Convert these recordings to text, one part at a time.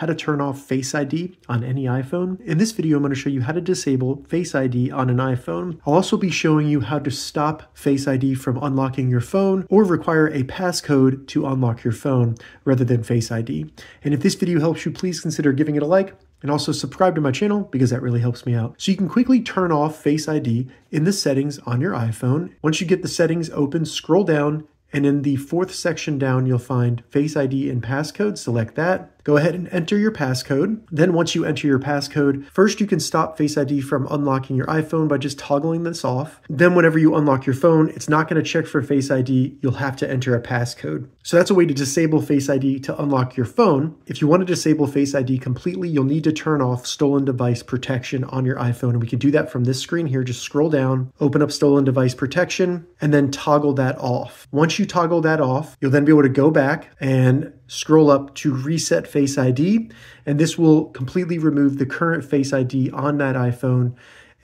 how to turn off Face ID on any iPhone. In this video, I'm going to show you how to disable Face ID on an iPhone. I'll also be showing you how to stop Face ID from unlocking your phone or require a passcode to unlock your phone rather than Face ID. And if this video helps you, please consider giving it a like and also subscribe to my channel because that really helps me out. So you can quickly turn off Face ID in the settings on your iPhone. Once you get the settings open, scroll down, and in the fourth section down, you'll find Face ID and passcode. Select that. Go ahead and enter your passcode. Then once you enter your passcode, first you can stop Face ID from unlocking your iPhone by just toggling this off. Then whenever you unlock your phone, it's not going to check for Face ID. You'll have to enter a passcode. So that's a way to disable Face ID to unlock your phone. If you want to disable Face ID completely, you'll need to turn off Stolen Device Protection on your iPhone. And we can do that from this screen here. Just scroll down, open up Stolen Device Protection, and then toggle that off. Once you toggle that off, you'll then be able to go back and scroll up to Reset Face ID, and this will completely remove the current Face ID on that iPhone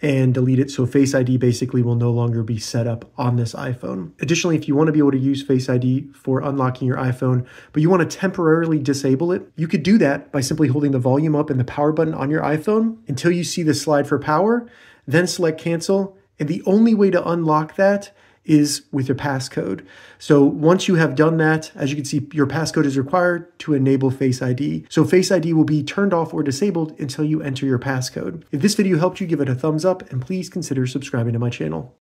and delete it. So Face ID basically will no longer be set up on this iPhone. Additionally, if you want to be able to use Face ID for unlocking your iPhone, but you want to temporarily disable it, you could do that by simply holding the volume up and the power button on your iPhone until you see the slide for power, then select cancel. And the only way to unlock that is with your passcode. So once you have done that, as you can see, your passcode is required to enable Face ID. So Face ID will be turned off or disabled until you enter your passcode. If this video helped you, give it a thumbs up and please consider subscribing to my channel.